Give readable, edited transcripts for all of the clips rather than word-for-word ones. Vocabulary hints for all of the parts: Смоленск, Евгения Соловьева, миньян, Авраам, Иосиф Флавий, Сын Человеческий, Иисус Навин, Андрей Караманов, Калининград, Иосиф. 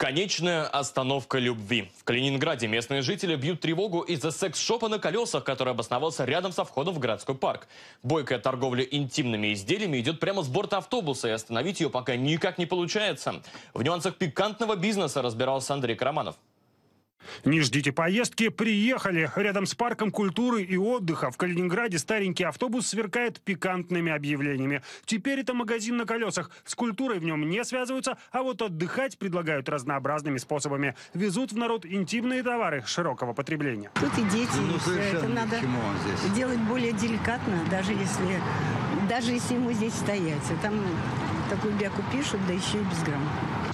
Конечная остановка любви. В Калининграде местные жители бьют тревогу из-за секс-шопа на колесах, который обосновался рядом со входом в городской парк. Бойкая торговля интимными изделиями идет прямо с борта автобуса, и остановить ее пока никак не получается. В нюансах пикантного бизнеса разбирался Андрей Караманов. Не ждите поездки, приехали. Рядом с парком культуры и отдыха в Калининграде старенький автобус сверкает пикантными объявлениями. Теперь это магазин на колесах. С культурой в нем не связываются, а вот отдыхать предлагают разнообразными способами. Везут в народ интимные товары широкого потребления. Тут и дети, и все это надо делать более деликатно, даже если ему здесь стоять. А там такую бяку пишут, да еще и безграмотно.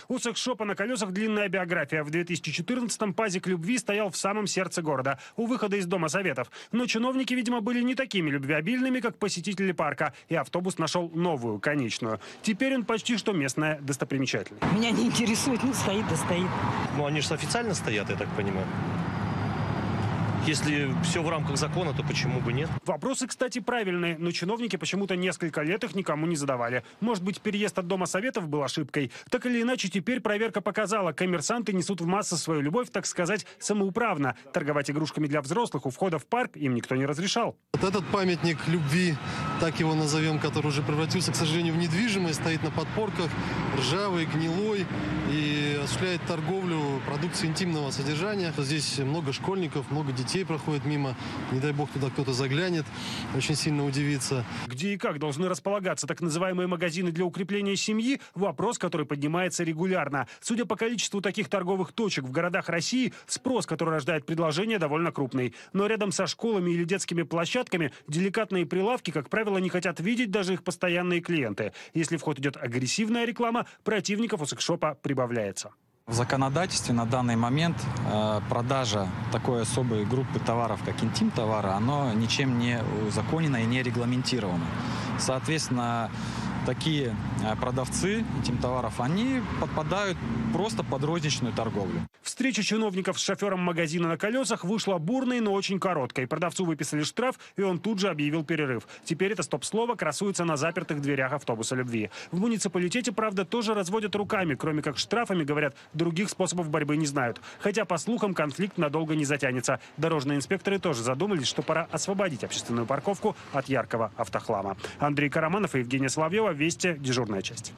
У секс-шопа на колесах длинная биография. В 2014-м пазик любви стоял в самом сердце города, у выхода из Дома Советов. Но чиновники, видимо, были не такими любвеобильными, как посетители парка. И автобус нашел новую, конечную. Теперь он почти что местная достопримечательность. Меня не интересует, ну стоит, да стоит. Ну они же официально стоят, я так понимаю. Если все в рамках закона, то почему бы нет? Вопросы, кстати, правильные, но чиновники почему-то несколько лет их никому не задавали. Может быть, переезд от Дома Советов был ошибкой? Так или иначе, теперь проверка показала, коммерсанты несут в массы свою любовь, так сказать, самоуправно. Торговать игрушками для взрослых у входа в парк им никто не разрешал. Вот этот памятник любви, так его назовем, который уже превратился, к сожалению, в недвижимость, стоит на подпорках, ржавый, гнилой и осуществляет торговлю продукцией интимного содержания. Здесь много школьников, много детей. Проходит мимо, не дай бог туда кто-то заглянет, очень сильно удивится. Где и как должны располагаться так называемые магазины для укрепления семьи – вопрос, который поднимается регулярно. Судя по количеству таких торговых точек в городах России, спрос, который рождает предложение, довольно крупный. Но рядом со школами или детскими площадками деликатные прилавки, как правило, не хотят видеть даже их постоянные клиенты. Если в ход идет агрессивная реклама, противников у секс-шопа прибавляется. В законодательстве на данный момент продажа такой особой группы товаров, как интим-товары, оно ничем не узаконено и не регламентировано. Соответственно, такие продавцы этим товаров, они подпадают просто под розничную торговлю. Встреча чиновников с шофером магазина на колесах вышла бурной, но очень короткой. Продавцу выписали штраф, и он тут же объявил перерыв. Теперь это стоп-слово красуется на запертых дверях автобуса любви. В муниципалитете, правда, тоже разводят руками. Кроме как штрафами, говорят, других способов борьбы не знают. Хотя, по слухам, конфликт надолго не затянется. Дорожные инспекторы тоже задумались, что пора освободить общественную парковку от яркого автохлама. Андрей Караманов и Евгения Соловьева. Вести, дежурная часть.